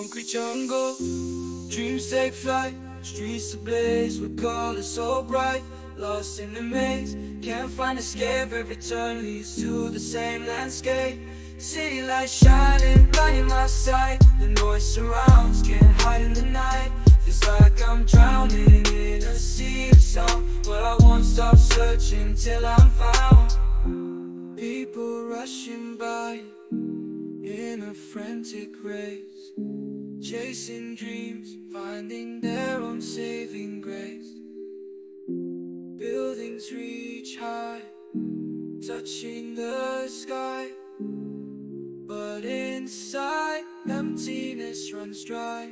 concrete jungle. Dreams take flight, streets ablaze with colors so bright. Lost in the maze, can't find escape. Every turn leads to the same landscape. City lights shining, blinding my sight. The noise surrounds, can't hide in the night. Feels like I'm drowning in a sea of song. But I won't stop searching till I'm found. People rushing by in a frantic race, chasing dreams, finding their own saving grace. Buildings reach high, touching the sky, but inside, emptiness runs dry.